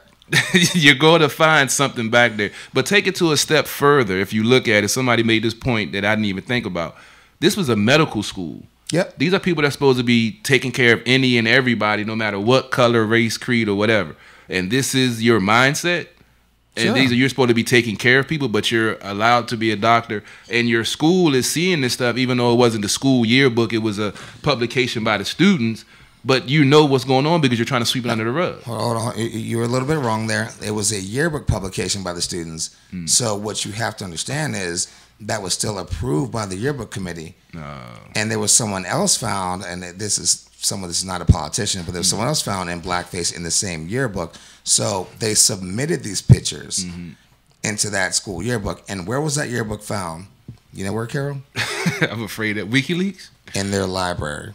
You're going to find something back there. But take it to a step further. If you look at it, somebody made this point that I didn't even think about. This was a medical school. Yep. These are people that's supposed to be taking care of any and everybody, no matter what color, race, creed, or whatever. And this is your mindset. And sure. These are, you're supposed to be taking care of people, but you're allowed to be a doctor. And your school is seeing this stuff, even though it wasn't the school yearbook. It was a publication by the students. But you know what's going on because you're trying to sweep it under the rug. Hold on, hold on. You were a little bit wrong there. It was a yearbook publication by the students. Hmm. So what you have to understand is that was still approved by the yearbook committee. Oh. And there was someone else found, and this is someone, this is not a politician, but there was mm-hmm. someone else found in blackface in the same yearbook. So they submitted these pictures mm-hmm. into that school yearbook. And where was that yearbook found? You know where, Carol? I'm afraid at WikiLeaks. In their library.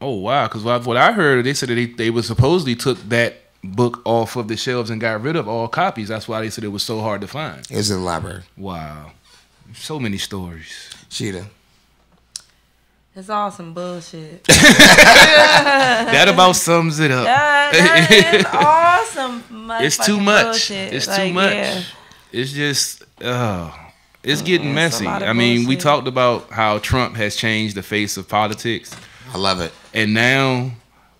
Oh, wow. Because what I heard, they said that they, they were supposedly took that book off of the shelves and got rid of all copies. That's why they said it was so hard to find. It was in the library. Wow. So many stories. Sheeta. It's all some bullshit. That about sums it up. That, that is awesome. It's too much. Bullshit. It's like, too much. Yeah. It's just, oh, it's getting it's messy. I mean, bullshit. We talked about how Trump has changed the face of politics. I love it. And now,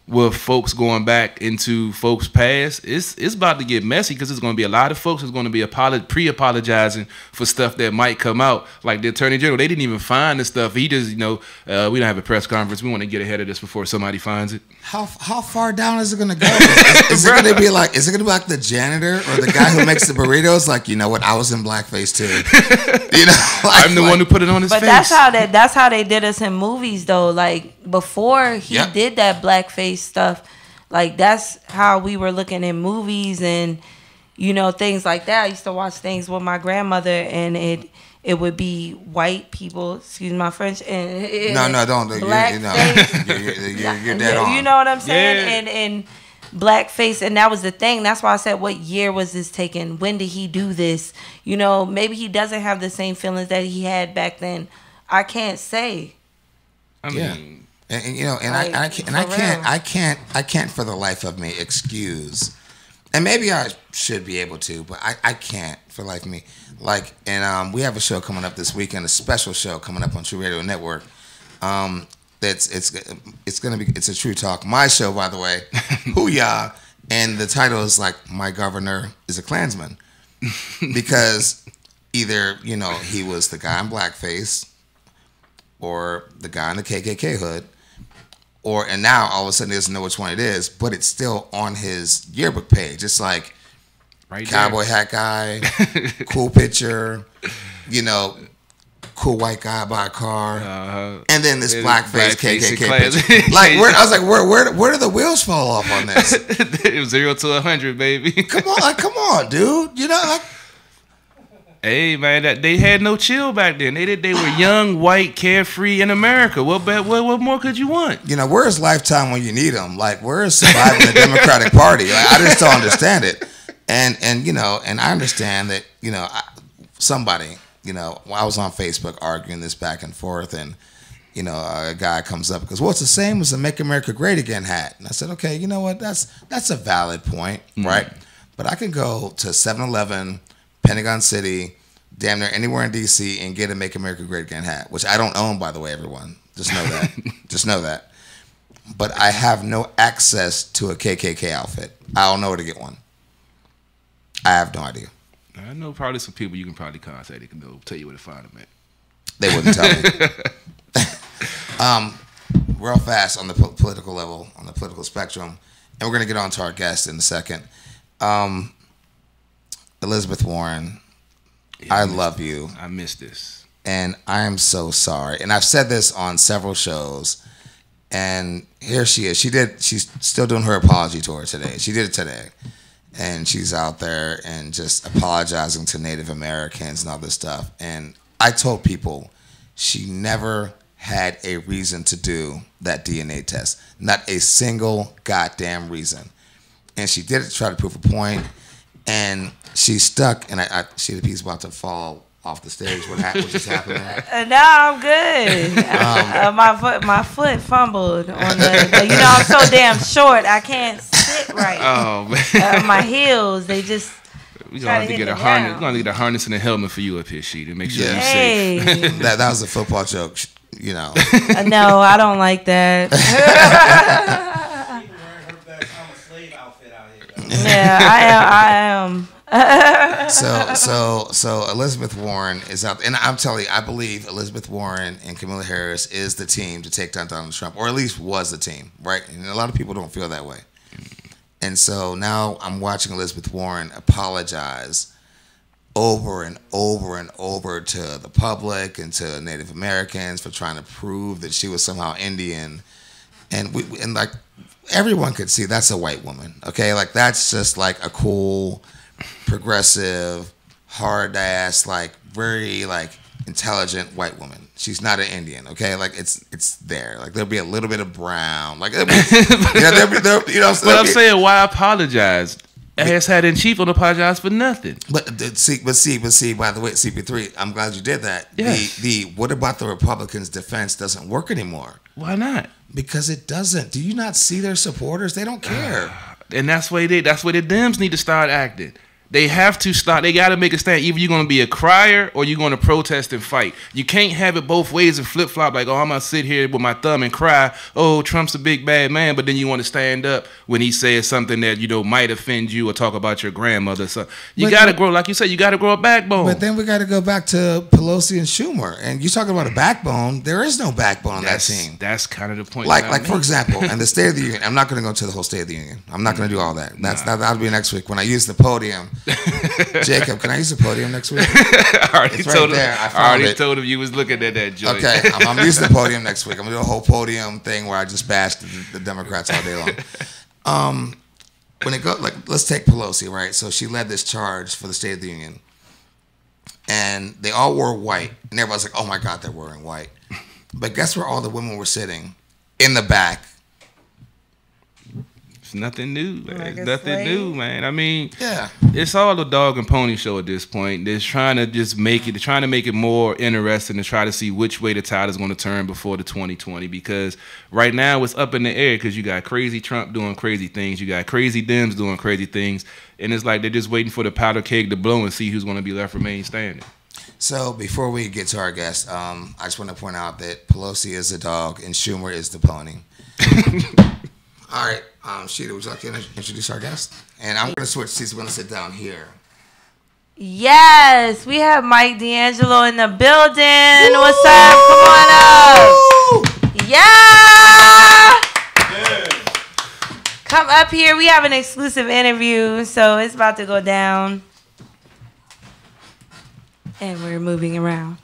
with folks going back into folks' past, it's it's about to get messy because there's going to be a lot of folks that's going to be pre-apologizing for stuff that might come out. Like the Attorney General, they didn't even find the stuff. He just, you know, uh, we don't have a press conference. We want to get ahead of this before somebody finds it. How how far down is it going to go? Is, is it going to be like? Is it going to be like the janitor or the guy who makes the burritos? Like, you know what? I was in blackface too. You know, like, I'm the like, one who put it on his but face. But that's how that that's how they did us in movies though. Like before he yep. did that blackface stuff, like that's how we were looking in movies and, you know, things like that. I used to watch things with my grandmother, and it it would be white people, excuse my French, and it, no no don't black you, you, no. you're, you're, you're, you're dead on. You know what I'm saying? Yeah. and and blackface, and that was the thing. That's why I said, what year was this taken? When did he do this? You know, maybe he doesn't have the same feelings that he had back then. I can't say. I mean yeah. And, and you know, and like, I, I can't, and I can't, I can't, I can't for the life of me excuse, and maybe I should be able to, but I, I can't for life of me. Like, and um, we have a show coming up this weekend, a special show coming up on True Radio Network. Um, that's it's it's gonna be it's a True Talk, my show, by the way. Hooyah! And the title is like, "My Governor is a Klansman," because either, you know, he was the guy in blackface, or the guy in the K K K hood. Or, and now all of a sudden he doesn't know which one it is, but it's still on his yearbook page. It's like right cowboy there. Hat guy, cool picture, you know, cool white guy by a car, uh, and then this blackface K K K picture. Like, where, I was like, where, where, where do the wheels fall off on this? It was zero to a hundred, baby. Come on, like, come on, dude. You know, like. Hey man, that they had no chill back then. They did. They were young, white, carefree in America. What, what, what more could you want? You know, where is Lifetime when you need them? Like, where is surviving the Democratic Party? Like, I just don't understand it. And and you know, and I understand that, you know, I, somebody, you know, I was on Facebook arguing this back and forth, and you know, a guy comes up and goes, "Well, it's the same as the Make America Great Again hat." And I said, "Okay, you know what? That's that's a valid point, mm-hmm. right? But I can go to seven eleven." Pentagon City, damn near anywhere in D C, and get a Make America Great Again hat, which I don't own, by the way, everyone. Just know that. Just know that. But I have no access to a K K K outfit. I don't know where to get one. I have no idea. I know probably some people you can probably contact. They can know, tell you where to find them at. They wouldn't tell me. um, real fast on the po political level, on the political spectrum, and we're going to get on to our guest in a second. Um... Elizabeth Warren, yeah, I, I love this. you. I miss this. And I am so sorry. And I've said this on several shows. And here she is. She did. She's still doing her apology tour today. She did it today. And she's out there and just apologizing to Native Americans and all this stuff. And I told people she never had a reason to do that D N A test. Not a single goddamn reason. And she did it to try to prove a point. And she's stuck. And I, I, she had a piece about to fall off the stage. What happened? What just happened? Uh, no, I'm good. um, uh, my foot, my foot fumbled on the. Like, you know, I'm so damn short. I can't sit right. Oh man. Uh, my heels, they just. We're gonna have to get a harness. We're gonna get a harness and a helmet for you up here, Sheet, to make sure yeah. you're hey. safe. that that was a football joke, you know. Uh, no, I don't like that. Yeah, I am. I am. so, so, so Elizabeth Warren is out, and I'm telling you, I believe Elizabeth Warren and Kamala Harris is the team to take down Donald Trump, or at least was the team, right? And a lot of people don't feel that way. And so now I'm watching Elizabeth Warren apologize over and over and over to the public and to Native Americans for trying to prove that she was somehow Indian, and we and like. Everyone could see that's a white woman, okay? Like, that's just, like, a cool, progressive, hard-ass, like, very, like, intelligent white woman. She's not an Indian, okay? Like, it's it's there. Like, there'll be a little bit of brown. Like, be, you know, there'll be, there'll, you know. But I'm be, saying, why apologize? Asshat in chief don't apologize for nothing. But see, but see, but see, by the way, C P three, I'm glad you did that. Yes. The, the what about the Republicans' defense doesn't work anymore. Why not? Because it doesn't. Do you not see their supporters? They don't care. Uh, and that's why they that's why the Dems need to start acting. They have to start. They got to make a stand. Either you're going to be a crier or you're going to protest and fight. You can't have it both ways and flip-flop like, oh, I'm going to sit here with my thumb and cry, oh, Trump's a big bad man, but then you want to stand up when he says something that, you know, might offend you or talk about your grandmother. So you got to grow, like you said, you got to grow a backbone. But then we got to go back to Pelosi and Schumer. And you're talking about a backbone. There is no backbone on that team. That's kind of the point. Like, like for example, in the State of the Union, I'm not going to go to the whole State of the Union. I'm not going to do all that. That's nah. That'll be next week when I use the podium. Jacob, can I use the podium next week? I already, it's right told, him, there. I I already told him you was looking at that joint. Okay, I'm, I'm using the podium next week. I'm going to do a whole podium thing where I just bash the, the Democrats all day long. Um, when it go, like, let's take Pelosi, right? So she led this charge for the State of the Union. And they all wore white. And everybody's like, oh, my God, they're wearing white. But guess where all the women were sitting? In the back. Nothing new, man. Like it's nothing slave. new, man. I mean, yeah, it's all a dog and pony show at this point. They're trying to just make it, they're trying to make it more interesting to try to see which way the tide is going to turn before the twenty twenty. Because right now it's up in the air because you got crazy Trump doing crazy things, you got crazy Dems doing crazy things, and it's like they're just waiting for the powder keg to blow and see who's going to be left remain standing. So before we get to our guest, um, I just want to point out that Pelosi is the dog and Schumer is the pony. All right. Um, Sheeta, would you like to introduce our guest? And I'm going to switch seats. We're going to sit down here. Yes. We have Mike D'Angelo in the building. Woo! What's up? Come on up. Yeah. yeah. Come up here. We have an exclusive interview, so it's about to go down. And we're moving around.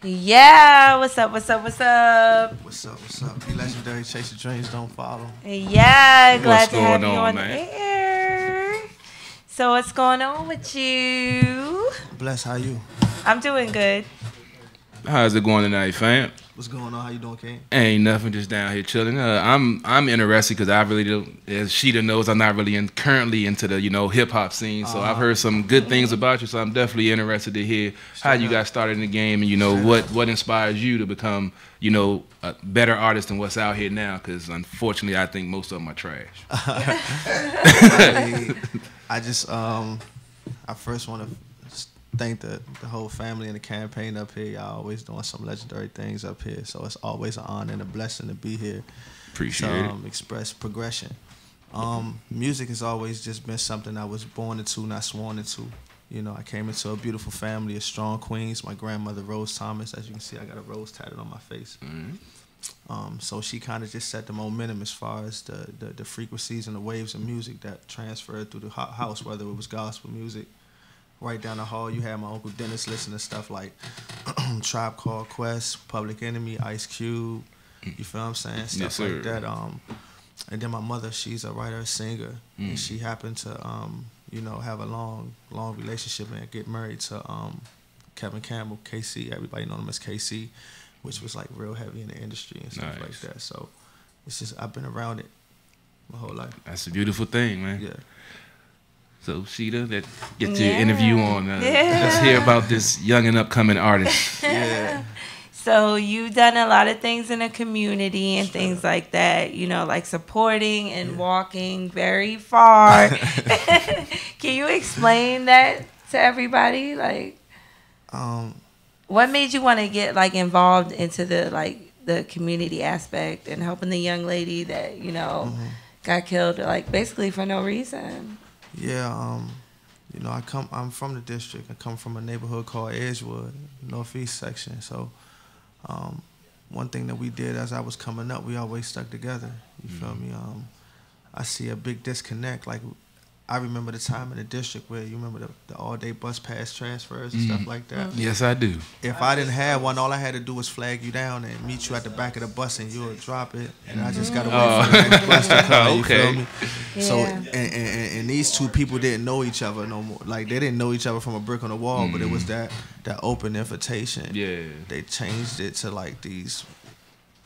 Yeah, what's up, what's up, what's up? What's up, what's up? The legendary Chase Your Dreams Don't Follow. Yeah, what's glad to have on, you on man? the air. So what's going on with you? Bless, how you? I'm doing good. How's it going tonight, fam? What's going on? How you doing, King? Ain't nothing, just down here chilling. Uh, I'm I'm interested because I really don't, as Sheeta knows, I'm not really in, currently into the you know hip hop scene. So uh, I've heard some good things about you. So I'm definitely interested to hear how you got started in the game and you know what what inspires you to become you know a better artist than what's out here now. Because unfortunately, I think most of them are trash. I, I just um, I first want to. Thank the, the whole family and the campaign up here. Y'all always doing some legendary things up here. So it's always an honor and a blessing to be here. Appreciate to, um, it. Express progression. Um, music has always just been something I was born into, not sworn into. You know, I came into a beautiful family of strong queens. My grandmother, Rose Thomas. As you can see, I got a rose tatted on my face. Mm-hmm. Um, so she kind of just set the momentum as far as the, the, the frequencies and the waves of music that transferred through the house, whether it was gospel music. Right down the hall, you had my Uncle Dennis listening to stuff like Tribe Called Quest, Public Enemy, Ice Cube, you feel what I'm saying? Stuff yes, like that. Um, and then my mother, she's a writer, a singer, mm. and she happened to, um, you know, have a long, long relationship and get married to um, Kevin Campbell, K C, everybody known him as K C, which was like real heavy in the industry and stuff nice. like that. So it's just, I've been around it my whole life. That's a beautiful thing, man. Yeah. So, Sheeta, that get your yeah. interview on. Uh, yeah. Let's hear about this young and upcoming artist. yeah. So, you've done a lot of things in the community and sure. things like that, you know, like supporting and yeah. walking very far. Can you explain that to everybody? Like, um, what made you want to get, like, involved into the, like, the community aspect and helping the young lady that, you know, mm-hmm. got killed, like, basically for no reason? Yeah, um, you know, I come. I'm from the district. I come from a neighborhood called Edgewood, Northeast section. So, um, one thing that we did as I was coming up, we always stuck together. You mm-hmm. feel me? Um, I see a big disconnect. Like, I remember the time in the district where you remember the, the all-day bus pass transfers and mm-hmm. stuff like that. Yes, I do. If I didn't have one, all I had to do was flag you down and meet you at the back of the bus, and you would drop it. And I just got away oh. from the next bus to come. You okay. feel me? Yeah. So, and, and, and these two people didn't know each other no more. Like, they didn't know each other from a brick on the wall, mm-hmm. but it was that that open invitation. Yeah. They changed it to like these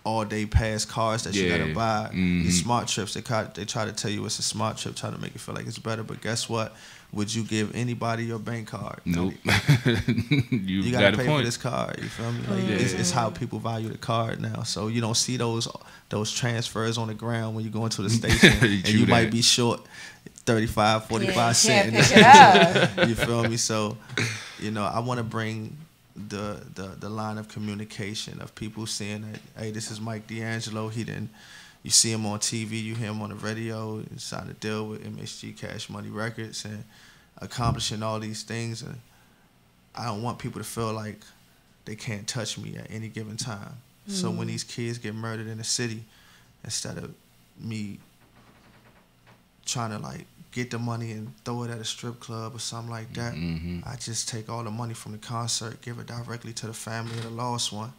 all day pass cars that yeah. you gotta buy. Mm-hmm. These smart trips, they they try to tell you it's a smart trip, trying to make you feel like it's better. But guess what? Would you give anybody your bank card? Nope. you, you gotta got pay a point. for this card. You feel me? Like, yeah. it's, it's how people value the card now. So you don't see those those transfers on the ground when you go into the station, and you that. might be short thirty-five, forty-five yeah, cents. You feel me? So, you know, I want to bring The, the the line of communication of people seeing that, hey, this is Mike D'Angelo. He didn't, you see him on T V, you hear him on the radio, and signed a deal with M H G Cash Money Records and accomplishing all these things. And I don't want people to feel like they can't touch me at any given time. Mm. So when these kids get murdered in the city, instead of me trying to like get the money and throw it at a strip club or something like that, mm-hmm. I just take all the money from the concert, give it directly to the family of the lost one,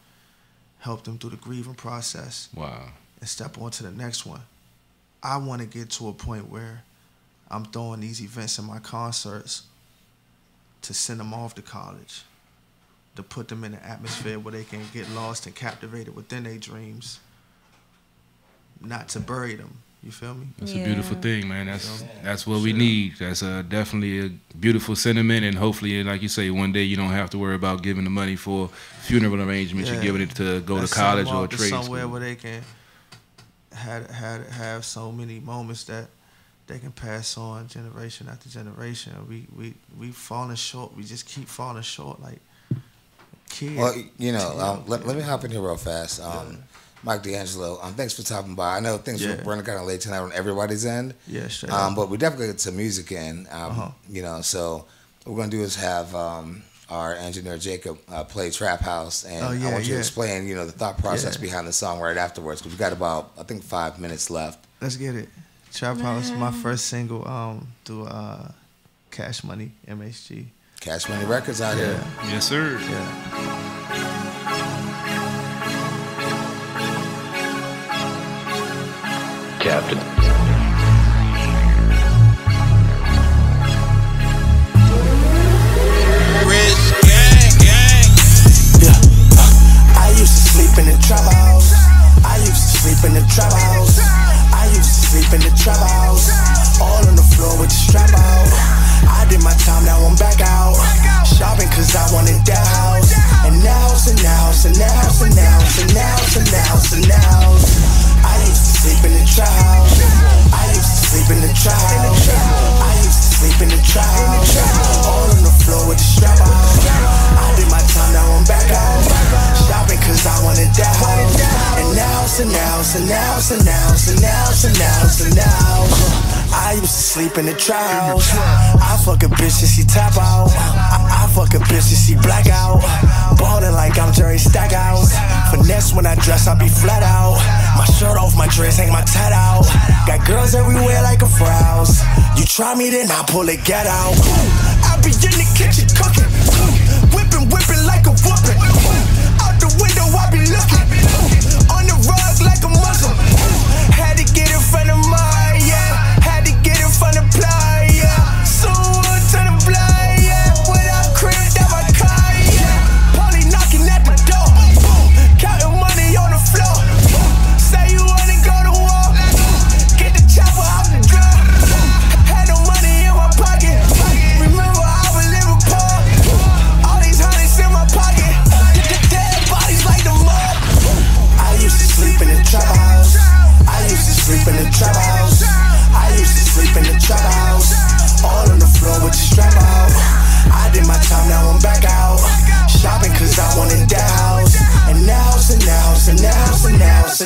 help them through the grieving process, wow. and step on to the next one. I want to get to a point where I'm throwing these events in my concerts to send them off to college, to put them in an atmosphere where they can get lost and captivated within their dreams, not to bury them. You feel me? That's yeah. a beautiful thing, man. That's yeah. that's what sure. we need. That's a, definitely a beautiful sentiment, and hopefully, like you say, one day you don't have to worry about giving the money for funeral arrangements. Yeah. You're giving it to go that's to college or trade somewhere school. Where they can have, have, have so many moments that they can pass on generation after generation. We we we falling short. We just keep falling short, like kids. Well, you know, um, let, let me hop in here real fast. Um, yeah. Mike D'Angelo, um, thanks for stopping by. I know things yeah. were running kind of late tonight on everybody's end. Yeah, sure. Um, but we definitely get some music in, um, uh-huh. you know. So what we're gonna do is have um, our engineer Jacob uh, play Trap House, and oh, yeah, I want you yeah. to explain, you know, the thought process yeah. behind the song right afterwards, because we got about I think five minutes left. Let's get it. Trap yeah. House, my first single um, through uh, Cash Money, M H G. Cash Money Records out yeah. here. Yes, sir. Yeah. Captain. Rich gang, gang. Yeah. Uh, I used to sleep in the trap house. I used to sleep in the trap house. I used to sleep in the trap house. All on the floor with the strap out. I did my time, now I'm back out. Shopping cause I wanted that house. And now, and now, and now, and now, and now, and now, and now. I used to sleep in the trap house. I used to sleep in the trap house. I used to sleep in the trap house. All on the floor with the strap out. I did my time, now I'm back out. Shopping cause I wanted that house. And now, so now, so now, so now, so now, so now, so now. I used to sleep in the trap. I fuck a bitch and she tap out. I, I fuck a bitch and she black out. Ballin' like I'm Jerry Stackhouse. Finesse when I dress, I be flat out. My shirt off, my dress, hang my tat out. Got girls everywhere like a frouse. You try me, then I pull it, get out. Ooh, I be in the kitchen cooking. Ooh, whippin', whippin' like a whoopin'. Ooh, out the window, I be looking. Ooh, on the rug like a Muslim. Ooh, had to get in front of mine, yeah. Had to get in front of play, yeah. Soon to the blind, yeah. When I cribbed out my car, yeah. Polly knocking at the door. Ooh, counting money on the floor. Ooh, say you wanna go to war. Ooh, get the chopper out the gun. Ooh, had no money in my pocket. Ooh, remember I was living poor. Ooh, all these hundreds in my pocket. The dead bodies like the mud. Ooh, I used to sleep in the trap house. I used to sleep in the trap house. I used to sleep in the trap house. All on the floor with the strap out. I did my time, now I'm back out. Shopping cause I wanted that house. And now's and now's and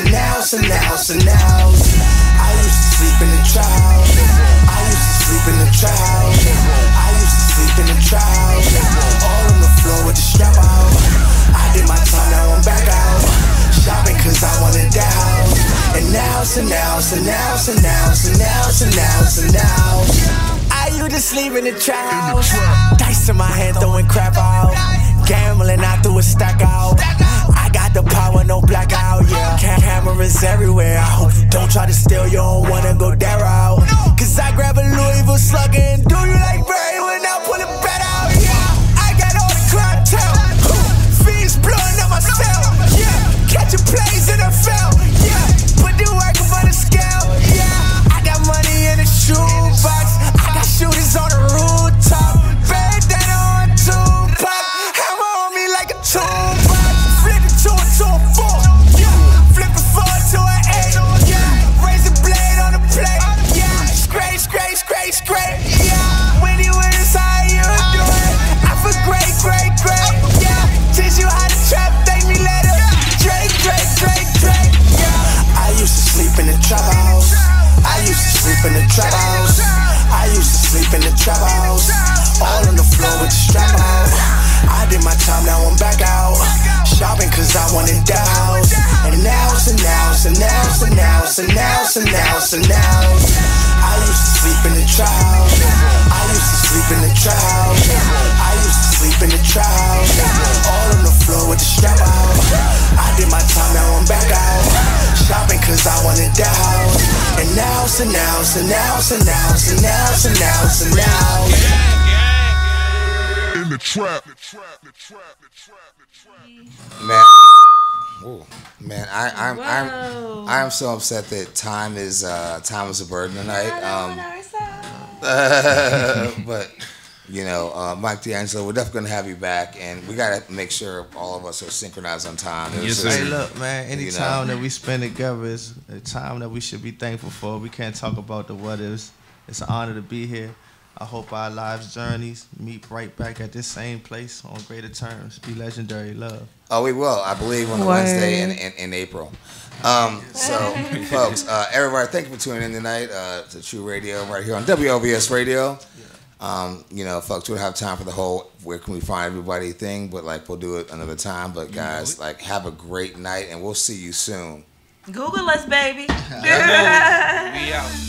now's and now's and now's and now's and now's. I used to sleep in the trap house. I used to sleep in the trap house. I used to sleep in the trap house. All on the floor with the strap out. I did my time, now I'm back out. Shopping cause I wanted that house. And now's and now's and now's and now's and now's and now's and now's. I used to sleep in the trap house. Dice in my hand throwing crap out. Gambling I threw a stack out. I got the power, no blackout, yeah. Cameras everywhere, I hope you don't try to steal. You don't wanna go that route. Cause I grab a Louisville slugger and do you like Barry when I pull it back out, yeah. I got all the clientele. Fiends blowing up my cell, yeah. Catching plays in the field, yeah. Put the work up on the scale, yeah. I got money in the shoebox. I got shooters on the rooftop. Bandana on Tupac. Hammer on me like a toolbox. Flip it to a two four, yeah. Flip it four to an eight, yeah. Raise the blade on the plate, yeah. Scrape, scrape, scrape, scrape, yeah. When you win, it's how you do it. I feel great, great, great, yeah. Teach you how to trap, thank me later. I used to sleep in the trap house. I used to sleep in the trap house. I used to sleep in the trap house. All on the floor with the strap out. I did my time, now I'm back out. Shopping cause I wanted that house. And now's and now's and now's and now's and now's and now's and now's. I used to sleep in the trap house. I used to sleep in the trap house. I used to sleep in the trap house. All on the floor with the strap out. I did my time, now I'm back out. Shopping cause I wanted that house. And now's and now's and now's and now's and now's and now's and now's. In the trap. Man, ooh, man, I, I'm, I'm, I'm so upset that time is, uh, time is a burden tonight. Um, uh, but you know, uh, Mike D'Angelo, we're definitely gonna have you back, and we gotta make sure all of us are synchronized on time. Yes, hey, look, man, any you know, time that we spend together is a time that we should be thankful for. We can't talk about the what ifs. It's an honor to be here. I hope our lives' journeys meet right back at this same place on greater terms. Be legendary, love. Oh, we will. I believe on the Word. Wednesday in, in, in April. Um, so, folks, uh, everybody, thank you for tuning in tonight uh, to True Radio right here on W L V S Radio. Um, you know, folks, we don't have time for the whole where can we find everybody thing, but, like, we'll do it another time. But, guys, like, have a great night, and we'll see you soon. Google us, baby. We out.